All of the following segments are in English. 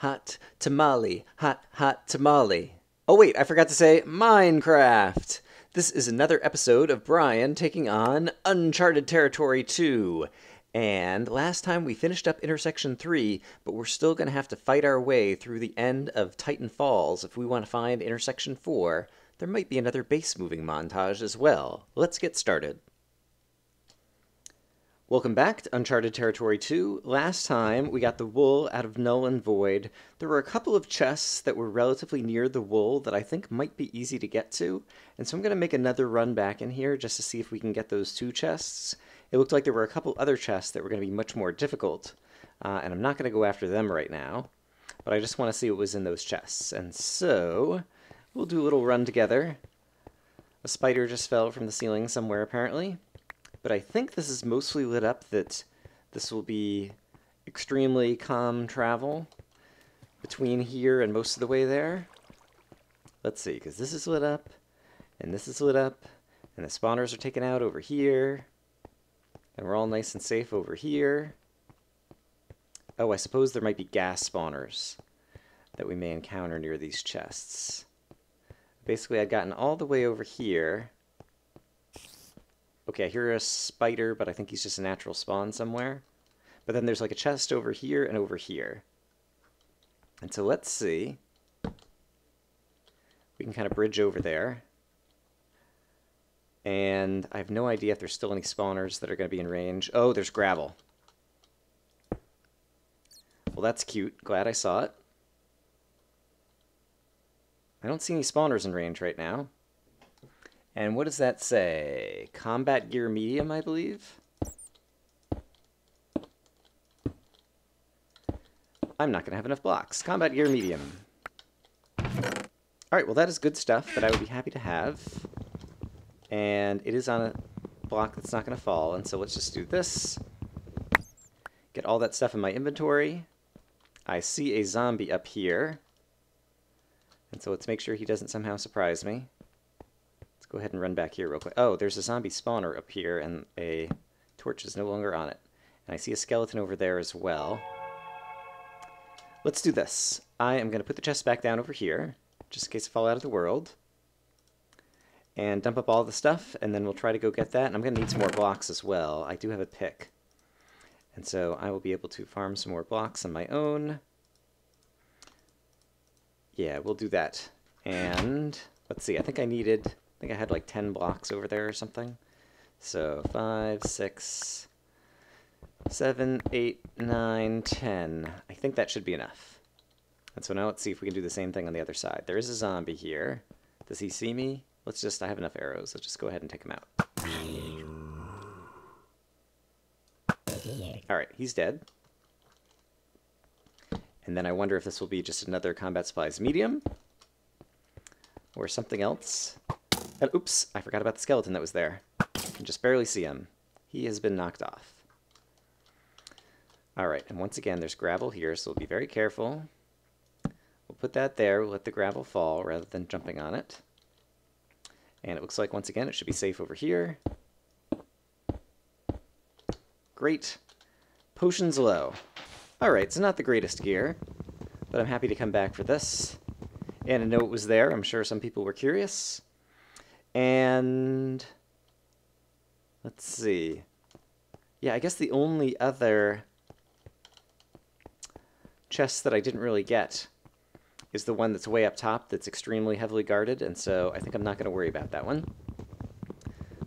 hot tamale, hot, hot tamale. Oh wait, I forgot to say Minecraft! This is another episode of Brian taking on Uncharted Territory 2. And last time we finished up Intersection 3, but we're still going to have to fight our way through the end of Titan Falls if we want to find Intersection 4. There might be another base moving montage as well. Let's get started. Welcome back to Uncharted Territory 2. Last time, we got the wool out of Null and Void. There were a couple of chests that were relatively near the wool that I think might be easy to get to, and so I'm going to make another run back in here just to see if we can get those two chests. It looked like there were a couple other chests that were going to be much more difficult, and I'm not going to go after them right now, but I just want to see what was in those chests. And so, we'll do a little run together. A spider just fell from the ceiling somewhere, apparently. But I think this is mostly lit up that this will be extremely calm travel between here and most of the way there. Let's see, because this is lit up, and this is lit up, and the spawners are taken out over here, and we're all nice and safe over here. Oh, I suppose there might be gas spawners that we may encounter near these chests. Basically, I'd gotten all the way over here. Okay, I hear a spider, but I think he's just a natural spawn somewhere. But then there's like a chest over here and over here. And so let's see. We can kind of bridge over there. And I have no idea if there's still any spawners that are going to be in range. Oh, there's gravel. Well, that's cute. Glad I saw it. I don't see any spawners in range right now. And what does that say? Combat gear medium, I believe? I'm not going to have enough blocks. Combat gear medium. Alright, well that is good stuff that I would be happy to have. And it is on a block that's not going to fall, and so let's just do this. Get all that stuff in my inventory. I see a zombie up here. And so let's make sure he doesn't somehow surprise me. Go ahead and run back here real quick. Oh, there's a zombie spawner up here, and a torch is no longer on it. And I see a skeleton over there as well. Let's do this. I am going to put the chest back down over here, just in case I fall out of the world. And dump up all the stuff, and then we'll try to go get that. And I'm going to need some more blocks as well. I do have a pick. And so I will be able to farm some more blocks on my own. Yeah, we'll do that. And let's see, I think I had like 10 blocks over there or something. So 5, 6, 7, 8, 9, 10. I think that should be enough. And so now let's see if we can do the same thing on the other side. There is a zombie here. Does he see me? Let's just, I have enough arrows. Let's just go ahead and take him out. Alright, he's dead. And then I wonder if this will be just another combat supplies medium. Or something else. And, oops, I forgot about the skeleton that was there. I can just barely see him. He has been knocked off. Alright, and once again, there's gravel here, so we'll be very careful. We'll put that there, we'll let the gravel fall rather than jumping on it. And it looks like, once again, it should be safe over here. Great. Potions low. Alright, so not the greatest gear, but I'm happy to come back for this. And I know it was there. I'm sure some people were curious. And let's see. Yeah, I guess the only other chest that I didn't really get is the one that's way up top that's extremely heavily guarded, and so I think I'm not going to worry about that one.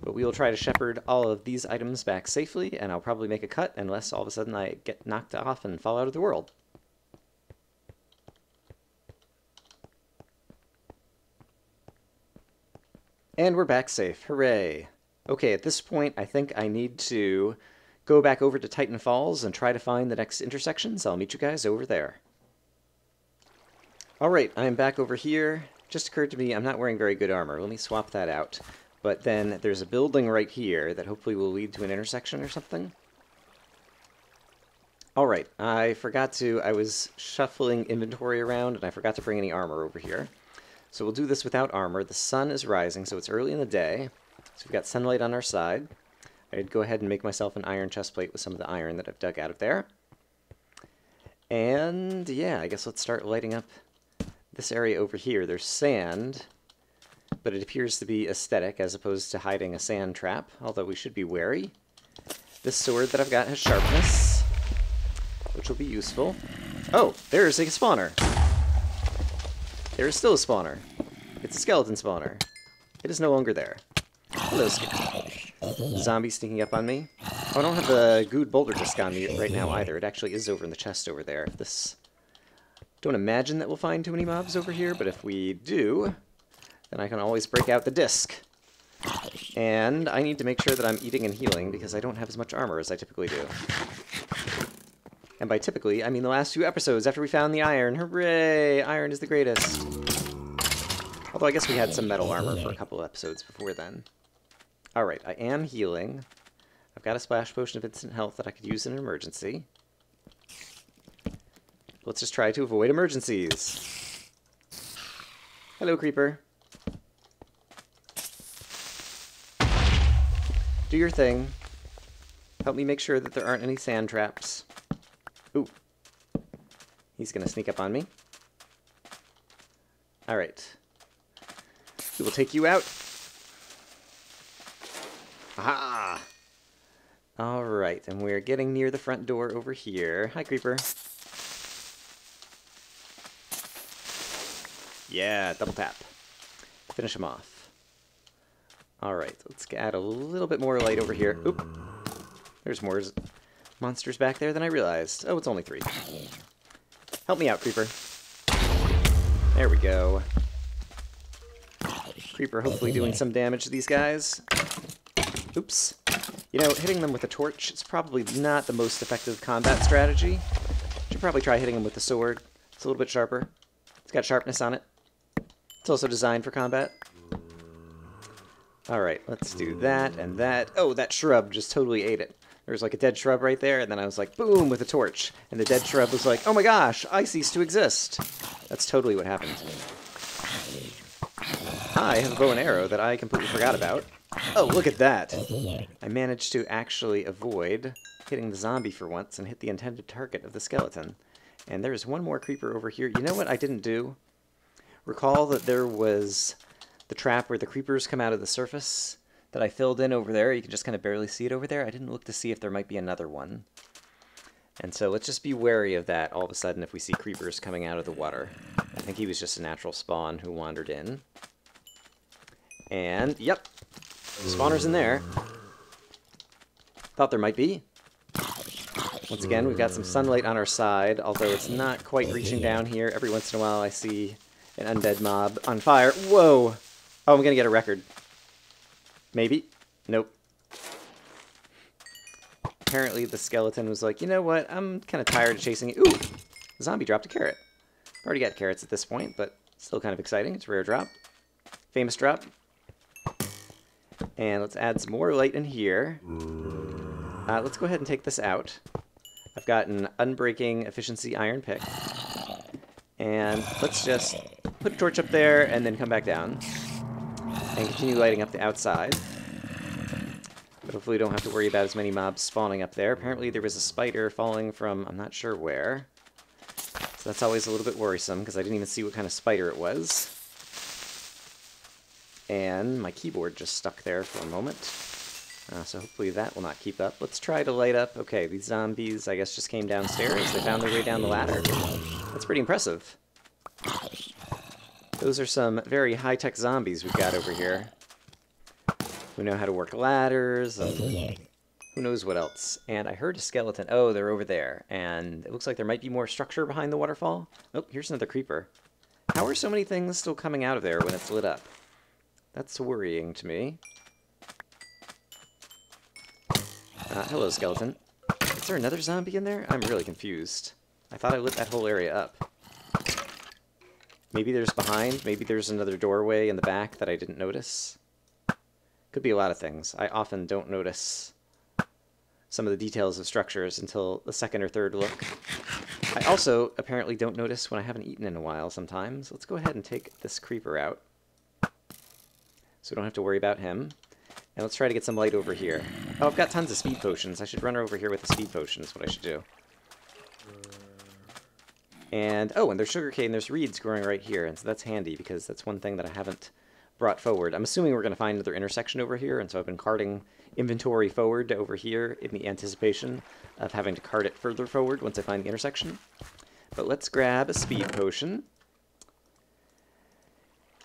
But we will try to shepherd all of these items back safely, and I'll probably make a cut unless all of a sudden I get knocked off and fall out of the world. And we're back safe. Hooray. Okay, at this point, I think I need to go back over to Titan Falls and try to find the next intersection, so I'll meet you guys over there. Alright, I'm back over here. Just occurred to me I'm not wearing very good armor. Let me swap that out. But then there's a building right here that hopefully will lead to an intersection or something. Alright, I was shuffling inventory around, and I forgot to bring any armor over here. So we'll do this without armor. The sun is rising, so it's early in the day. So we've got sunlight on our side. I'd go ahead and make myself an iron chestplate with some of the iron that I've dug out of there. And yeah, I guess let's start lighting up this area over here. There's sand, but it appears to be aesthetic as opposed to hiding a sand trap, although we should be wary. This sword that I've got has sharpness, which will be useful. Oh, there's a spawner. There is still a spawner. It's a skeleton spawner. It is no longer there. Hello, skeleton. Zombie sneaking up on me. Oh, I don't have the Good Boulder disc on me right now either. It actually is over in the chest over there. This. Don't imagine that we'll find too many mobs over here, but if we do, then I can always break out the disc. And I need to make sure that I'm eating and healing because I don't have as much armor as I typically do. And by typically, I mean the last few episodes after we found the iron. Hooray! Iron is the greatest. Although I guess we had some metal armor for a couple episodes before then. Alright, I am healing. I've got a splash potion of instant health that I could use in an emergency. Let's just try to avoid emergencies. Hello, creeper. Do your thing. Help me make sure that there aren't any sand traps. Ooh. He's gonna sneak up on me. Alright. We will take you out. Aha! Alright, and we're getting near the front door over here. Hi, creeper. Yeah, double tap. Finish him off. Alright, let's add a little bit more light over here. Oop. There's more monsters back there than I realized. Oh, it's only 3. Help me out, creeper. There we go. Creeper hopefully doing some damage to these guys. Oops. You know, hitting them with a torch is probably not the most effective combat strategy. Should probably try hitting them with the sword. It's a little bit sharper. It's got sharpness on it. It's also designed for combat. Alright, let's do that and that. Oh, that shrub just totally ate it. There was like a dead shrub right there, and then I was like, boom, with a torch. And the dead shrub was like, oh my gosh, I cease to exist. That's totally what happened. I have a bow and arrow that I completely forgot about. Oh, look at that! I managed to actually avoid hitting the zombie for once and hit the intended target of the skeleton. And there's one more creeper over here. You know what I didn't do? Recall that there was the trap where the creepers come out of the surface that I filled in over there. You can just kind of barely see it over there. I didn't look to see if there might be another one. And so let's just be wary of that all of a sudden if we see creepers coming out of the water. I think he was just a natural spawn who wandered in. And, yep, spawner's in there. Thought there might be. Once again, we've got some sunlight on our side, although it's not quite reaching down here. Every once in a while I see an undead mob on fire. Whoa! Oh, I'm gonna get a record. Maybe. Nope. Apparently the skeleton was like, you know what, I'm kind of tired of chasing you. Ooh! The zombie dropped a carrot. I've already got carrots at this point, but still kind of exciting. It's a rare drop. Famous drop. And let's add some more light in here. Let's go ahead and take this out. I've got an unbreaking efficiency iron pick. And let's just put a torch up there and then come back down. And continue lighting up the outside. But hopefully we don't have to worry about as many mobs spawning up there. Apparently there was a spider falling from I'm not sure where. So that's always a little bit worrisome because I didn't even see what kind of spider it was. And my keyboard just stuck there for a moment. So hopefully that will not keep up. Let's try to light up. Okay, these zombies, I guess, just came downstairs. They found their way down the ladder. That's pretty impressive. Those are some very high-tech zombies we've got over here. Who know how to work ladders, and who knows what else. And I heard a skeleton. Oh, they're over there. And it looks like there might be more structure behind the waterfall. Oh, here's another creeper. How are so many things still coming out of there when it's lit up? That's worrying to me. Hello, skeleton. Is there another zombie in there? I'm really confused. I thought I lit that whole area up. Maybe there's behind. Maybe there's another doorway in the back that I didn't notice. Could be a lot of things. I often don't notice some of the details of structures until the second or third look. I also apparently don't notice when I haven't eaten in a while sometimes. Let's go ahead and take this creeper out. So we don't have to worry about him. And let's try to get some light over here. Oh, I've got tons of speed potions. I should run over here with the speed potion is what I should do. And, oh, and there's sugarcane, there's reeds growing right here, and so that's handy because that's one thing that I haven't brought forward. I'm assuming we're going to find another intersection over here, and so I've been carting inventory forward to over here in the anticipation of having to cart it further forward once I find the intersection. But let's grab a speed potion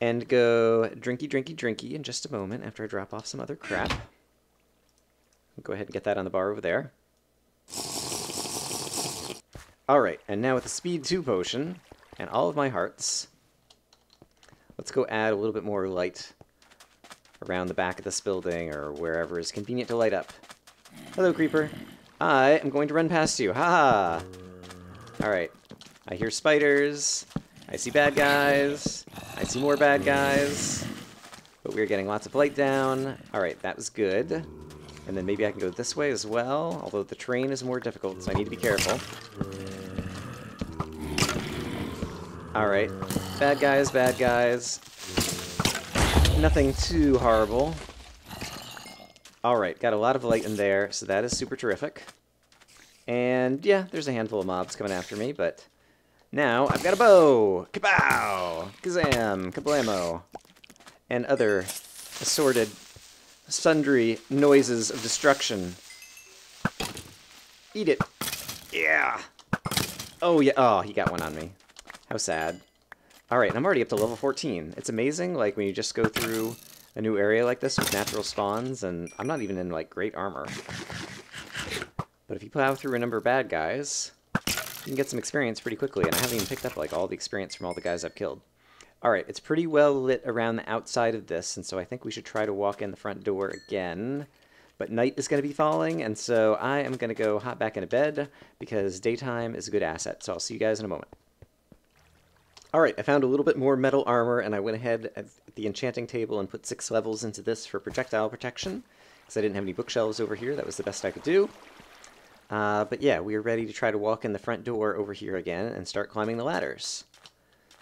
and go drinky, drinky, drinky in just a moment after I drop off some other crap. I'll go ahead and get that on the bar over there. Alright, and now with the Speed 2 potion, and all of my hearts, let's go add a little bit more light around the back of this building, or wherever is convenient to light up. Hello, Creeper. I am going to run past you. Ha ha! Alright, I hear spiders, I see bad guys, I see more bad guys, but we're getting lots of light down. Alright, that was good. And then maybe I can go this way as well, although the terrain is more difficult, so I need to be careful. Alright, bad guys, bad guys. Nothing too horrible. Alright, got a lot of light in there, so that is super terrific. And yeah, there's a handful of mobs coming after me, but now I've got a bow! Kabow! Kazam! Kablamo! And other assorted sundry noises of destruction. Eat it! Yeah! Oh yeah, oh, he got one on me. How sad. Alright, and I'm already up to level 14. It's amazing, like, when you just go through a new area like this with natural spawns, and I'm not even in, like, great armor. But if you plow through a number of bad guys, you can get some experience pretty quickly, and I haven't even picked up, like, all the experience from all the guys I've killed. Alright, it's pretty well lit around the outside of this, and so I think we should try to walk in the front door again. But night is going to be falling, and so I am going to go hop back into bed, because daytime is a good asset, so I'll see you guys in a moment. Alright, I found a little bit more metal armor, and I went ahead at the enchanting table and put 6 levels into this for projectile protection, because I didn't have any bookshelves over here. That was the best I could do. But yeah, we are ready to try to walk in the front door over here again and start climbing the ladders.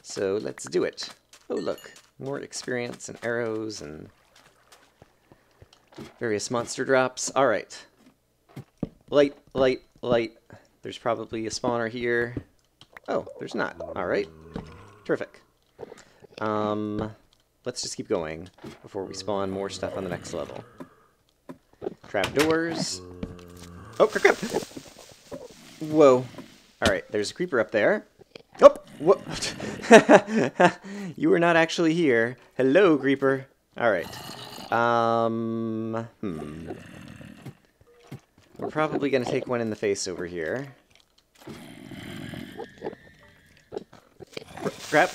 So let's do it. Oh look, more experience and arrows and various monster drops. Alright. Light, light, light. There's probably a spawner here. Oh, there's not. Alright. Terrific. Let's just keep going before we spawn more stuff on the next level. Trapdoors. Oh, crap, crap! Whoa. Alright, there's a creeper up there. Oh! What? You were not actually here. Hello, creeper. Alright. We're probably going to take one in the face over here. Crap.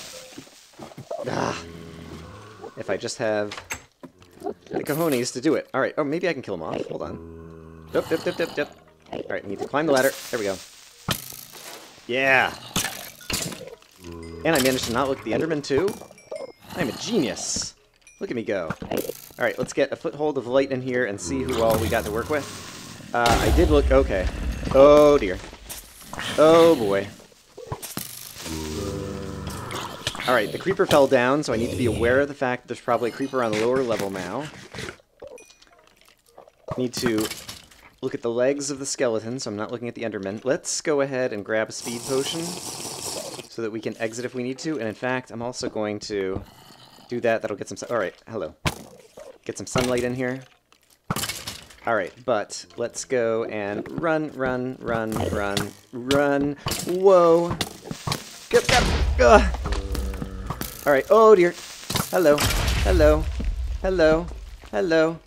Ah. If I just have the cojones to do it. Alright, oh, maybe I can kill him off. Hold on. Nope, nope, nope, nope, nope. Alright, I need to climb the ladder. There we go. Yeah! And I managed to not look at the Enderman, too. I'm a genius. Look at me go. Alright, let's get a foothold of light in here and see who all we got to work with. I did look... Okay. Oh, dear. Oh, boy. Alright, the creeper fell down, so I need to be aware of the fact that there's probably a creeper on the lower level now. Need to look at the legs of the skeleton, so I'm not looking at the Enderman. Let's go ahead and grab a speed potion so that we can exit if we need to, and in fact, I'm also going to do that. That'll get some... Alright, hello. Get some sunlight in here. Alright, but let's go and run, run, run, run, run. Whoa! Get up! Alright, oh dear! Hello, hello, hello, hello.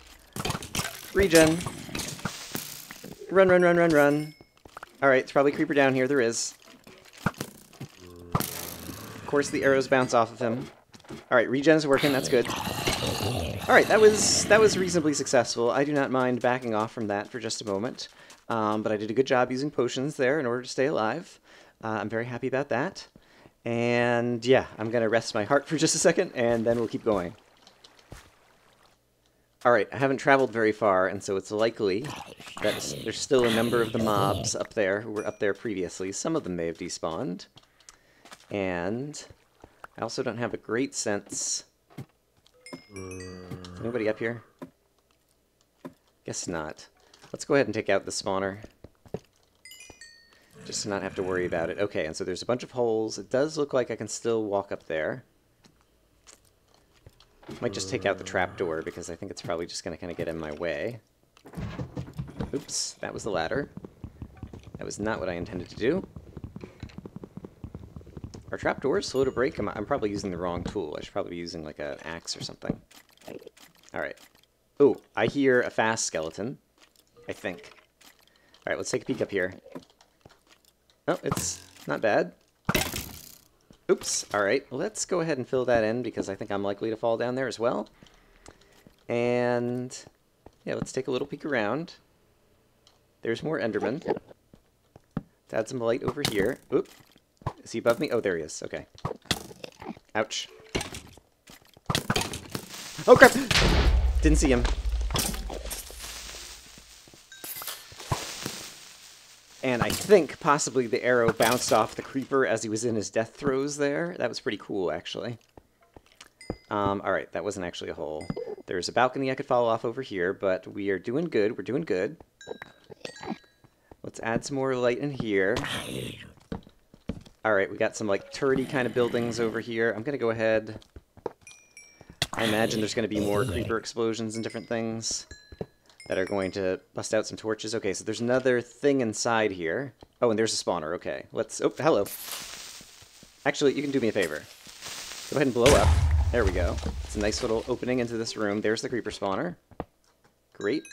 Regen. Run, run, run, run, run. Alright, it's probably a creeper down here. There is. Of course, the arrows bounce off of him. Alright, regen's working, that's good. Alright, that was reasonably successful. I do not mind backing off from that for just a moment. But I did a good job using potions there in order to stay alive. I'm very happy about that. And yeah, I'm going to rest my heart for just a second, and then we'll keep going. Alright, I haven't traveled very far, and so it's likely that there's still a number of the mobs up there who were up there previously. Some of them may have despawned. And I also don't have a great sense. Anybody up here? Guess not. Let's go ahead and take out the spawner. just to not have to worry about it. Okay, and so there's a bunch of holes. It does look like I can still walk up there. Might just take out the trapdoor because I think it's probably just going to kind of get in my way. Oops, that was the ladder. That was not what I intended to do. Are trapdoors slow to break? I'm probably using the wrong tool. I should probably be using like an axe or something. Alright. Oh, I hear a fast skeleton, I think. Alright, let's take a peek up here. Oh, it's not bad. Oops, alright. Let's go ahead and fill that in because I think I'm likely to fall down there as well. And yeah, let's take a little peek around. There's more Enderman. Let's add some light over here. Oop. Is he above me? Oh, there he is. Okay. Ouch. Oh, crap! Didn't see him. And I think possibly the arrow bounced off the creeper as he was in his death throes there. That was pretty cool, actually. Alright, that wasn't actually a hole. There's a balcony I could fall off over here, but we are doing good. We're doing good. Let's add some more light in here. Alright, we got some, like, turrety kind of buildings over here. I'm gonna go ahead. I imagine there's gonna be more creeper explosions and different things that are going to bust out some torches. Okay, so there's another thing inside here. Oh, and there's a spawner. Okay, let's... Oh, hello. Actually, you can do me a favor. Go ahead and blow up. There we go. It's a nice little opening into this room. There's the creeper spawner. Great.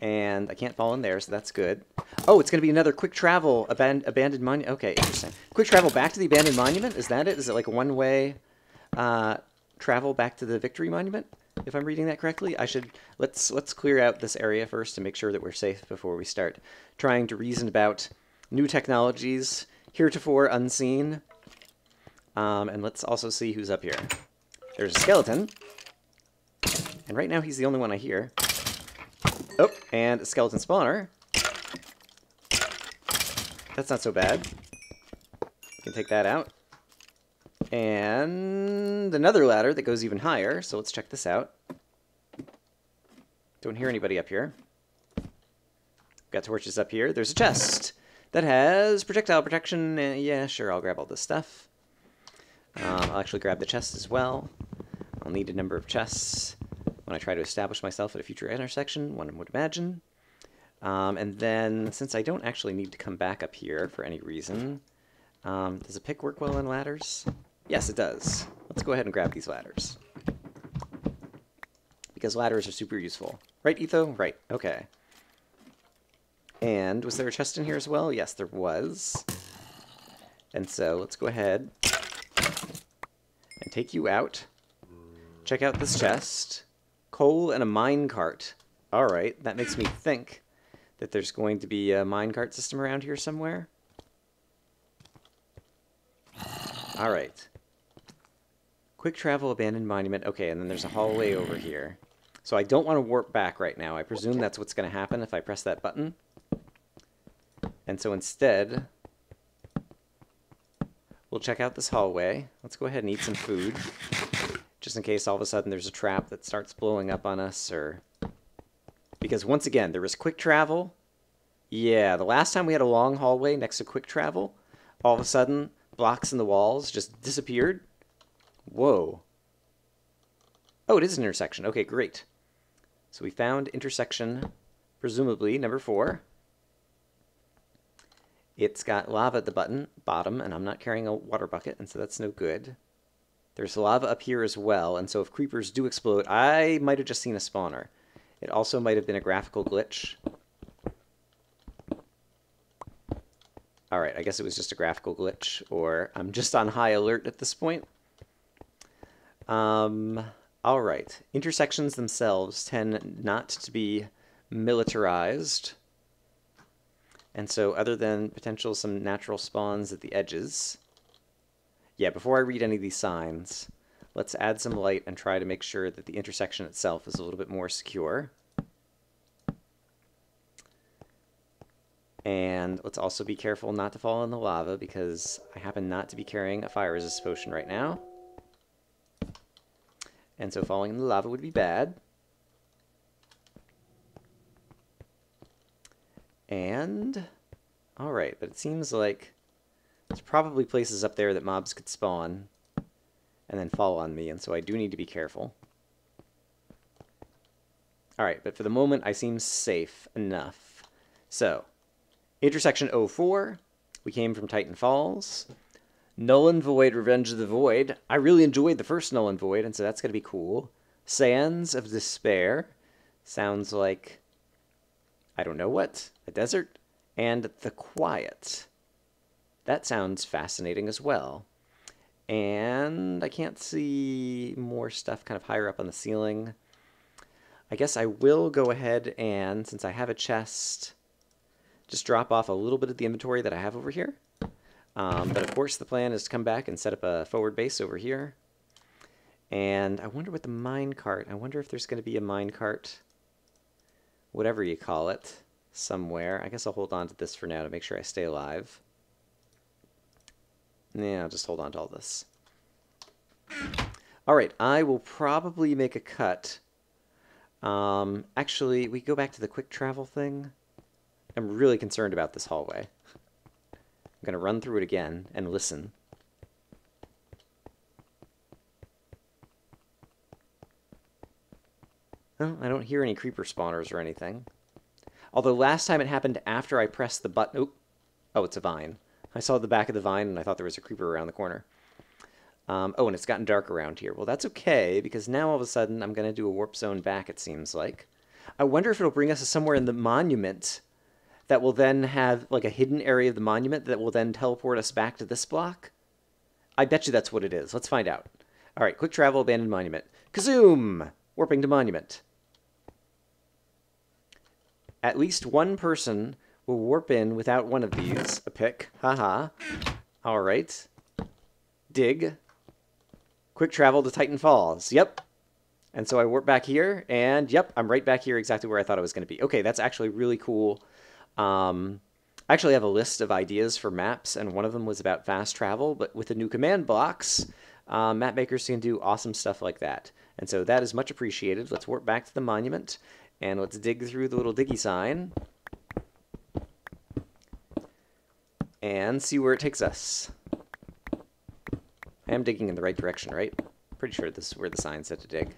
And I can't fall in there, so that's good. Oh, it's going to be another quick travel abandoned monument. Okay, interesting. Quick travel back to the abandoned monument? Is that it? Is it like a one-way travel back to the victory monument? If I'm reading that correctly, I should... Let's clear out this area first to make sure that we're safe before we start trying to reason about new technologies heretofore unseen. And let's also see who's up here. There's a skeleton. And right now he's the only one I hear. Oh, and a skeleton spawner. That's not so bad. We can take that out. And another ladder that goes even higher, so let's check this out. Don't hear anybody up here. Got torches up here. There's a chest that has projectile protection. Yeah, sure, I'll grab all this stuff. I'll actually grab the chest as well. I'll need a number of chests when I try to establish myself at a future intersection, one would imagine. And then, since I don't actually need to come back up here for any reason, does a pick work well on ladders? Yes, it does. Let's go ahead and grab these ladders. Because ladders are super useful. Right, Etho? Right. Okay. And was there a chest in here as well? Yes, there was. And so, let's go ahead and take you out. Check out this chest. Coal and a minecart. Alright, that makes me think that there's going to be a minecart system around here somewhere. Alright. Quick travel, abandoned monument. Okay, and then there's a hallway over here. So I don't want to warp back right now. I presume that's what's going to happen if I press that button. And so instead, we'll check out this hallway. Let's go ahead and eat some food. Just in case all of a sudden there's a trap that starts blowing up on us, or... Because once again, there was quick travel. Yeah, the last time we had a long hallway next to quick travel, all of a sudden, blocks in the walls just disappeared. Whoa. Oh, it is an intersection. Okay, great. So we found intersection, presumably, number 4. It's got lava at the bottom, and I'm not carrying a water bucket, and so that's no good. There's lava up here as well, and so if creepers do explode, I might have just seen a spawner. It also might have been a graphical glitch. Alright, I guess it was just a graphical glitch, or I'm just on high alert at this point. Alright, intersections themselves tend not to be militarized. And so other than potential some natural spawns at the edges... Yeah, before I read any of these signs, let's add some light and try to make sure that the intersection itself is a little bit more secure. And let's also be careful not to fall in the lava because I happen not to be carrying a fire resist potion right now. And so falling in the lava would be bad. And Alright, but it seems like there's probably places up there that mobs could spawn and then fall on me, and so I do need to be careful. Alright, but for the moment I seem safe enough. So, Intersection 4, we came from Titan Falls. Null and Void, Revenge of the Void. I really enjoyed the first Null and Void, and so that's going to be cool. Sands of Despair. Sounds like, I don't know what, a desert. And The Quiet. That sounds fascinating as well. And I can't see more stuff kind of higher up on the ceiling. I guess I will go ahead and, since I have a chest, just drop off a little bit of the inventory that I have over here. But of course the plan is to come back and set up a forward base over here. And I wonder what the minecart, I wonder if there's going to be a minecart, whatever you call it, somewhere. I guess I'll hold on to this for now to make sure I stay alive. Yeah, I'll just hold on to all this. Alright, I will probably make a cut. Actually, we go back to the quick travel thing. I'm really concerned about this hallway. I'm going to run through it again and listen. Well, I don't hear any creeper spawners or anything. Although last time it happened after I pressed the button. Oop. Oh, it's a vine. I saw the back of the vine and I thought there was a creeper around the corner. Oh, and it's gotten dark around here. Well, that's okay, because now all of a sudden I'm going to do a warp zone back, it seems like. I wonder if it'll bring us somewhere in the monument that will then have, like, a hidden area of the monument that will then teleport us back to this block? I bet you that's what it is. Let's find out. All right, quick travel, abandoned monument. Kazoom! Warping to monument. At least one person will warp in without one of these. A pick. Haha. All right. Dig. Quick travel to Titan Falls. Yep. And so I warp back here, and yep, I'm right back here exactly where I thought I was going to be. Okay, that's actually really cool. I actually have a list of ideas for maps, and one of them was about fast travel, but with the new command blocks, map makers can do awesome stuff like that. And so that is much appreciated. Let's warp back to the monument, and let's dig through the little diggy sign, and see where it takes us. I am digging in the right direction, right? Pretty sure this is where the sign said to dig.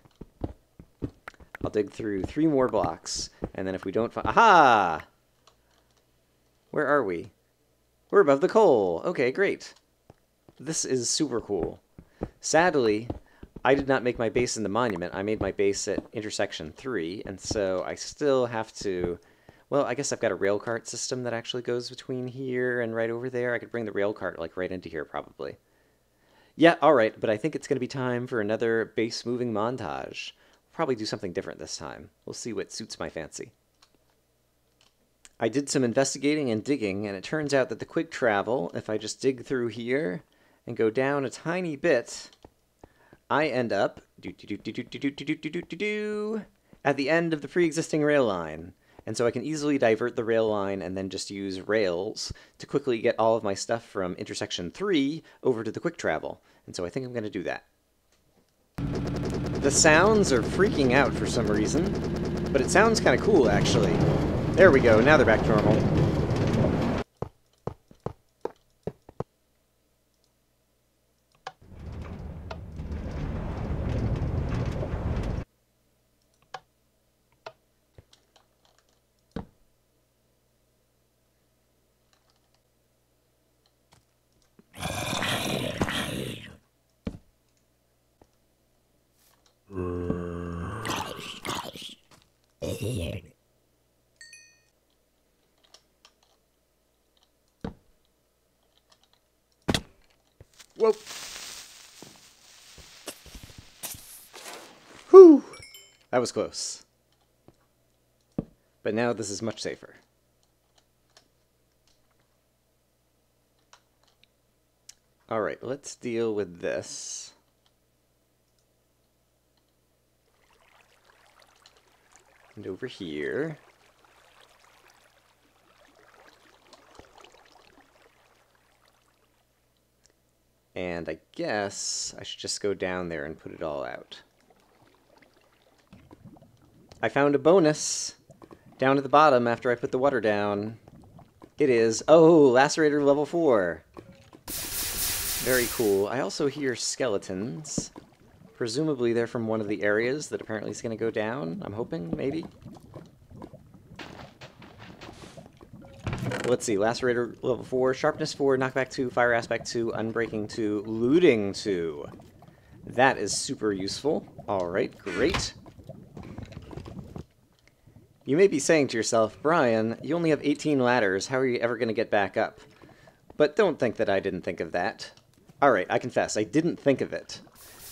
I'll dig through 3 more blocks, and then if we don't find... Aha! Where are we? We're above the coal. Okay, great. This is super cool. Sadly, I did not make my base in the monument. I made my base at Intersection 3, and so I still have to... Well, I guess I've got a rail cart system that actually goes between here and right over there. I could bring the rail cart, like, right into here, probably. Yeah, alright, but I think it's going to be time for another base-moving montage. We'll probably do something different this time. We'll see what suits my fancy. I did some investigating and digging, and it turns out that the quick travel, if I just dig through here and go down a tiny bit, I end up at the end of the pre-existing rail line. And so I can easily divert the rail line and then just use rails to quickly get all of my stuff from Intersection 3 over to the quick travel. And so I think I'm going to do that. The sounds are freaking out for some reason, but it sounds kind of cool, actually. There we go, now they're back to normal. Whoa. Whew! That was close. But now this is much safer. Alright, let's deal with this. And over here... And I guess I should just go down there and put it all out. I found a bonus down at the bottom after I put the water down. It is. Oh, Lacerator level 4. Very cool. I also hear skeletons. Presumably they're from one of the areas that apparently is going to go down. I'm hoping, maybe. Let's see. Lacerator level 4, Sharpness 4, Knockback 2, Fire Aspect 2, Unbreaking 2, Looting 2. That is super useful. Alright, great. You may be saying to yourself, Brian, you only have 18 ladders, how are you ever going to get back up? But don't think that I didn't think of that. Alright, I confess, I didn't think of it.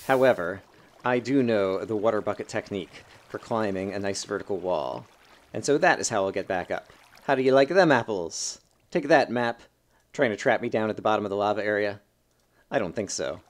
However, I do know the water bucket technique for climbing a nice vertical wall. And so that is how I'll get back up. How do you like them apples? Take that, map. Trying to trap me down at the bottom of the lava area? I don't think so.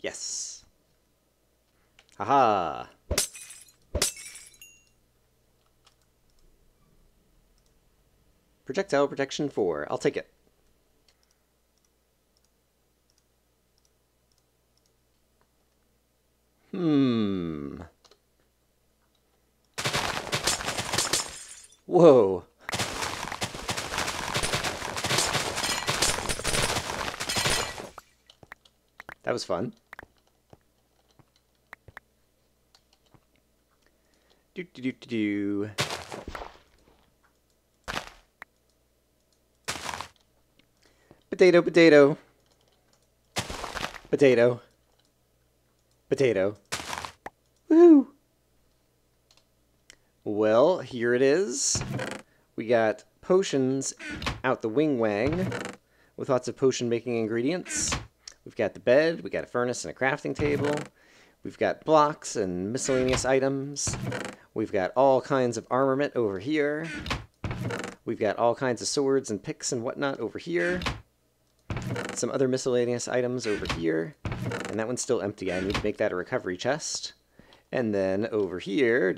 Yes. Haha. Projectile protection 4. I'll take it. Whoa. That was fun. Potato, potato. Potato. Potato. Woo! Well, here it is. We got potions out the wing-wang with lots of potion-making ingredients. We've got the bed, we got a furnace and a crafting table. We've got blocks and miscellaneous items. We've got all kinds of armament over here. We've got all kinds of swords and picks and whatnot over here. Some other miscellaneous items over here. And that one's still empty. I need to make that a recovery chest. And then over here,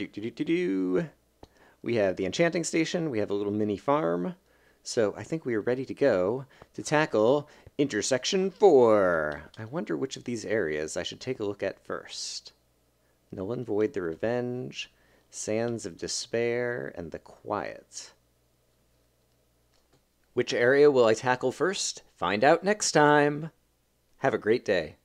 we have the enchanting station. We have a little mini farm. So I think we are ready to go to tackle Intersection 4. I wonder which of these areas I should take a look at first. Null and Void, the Revenge, Sands of Despair, and the Quiet. Which area will I tackle first? Find out next time! Have a great day.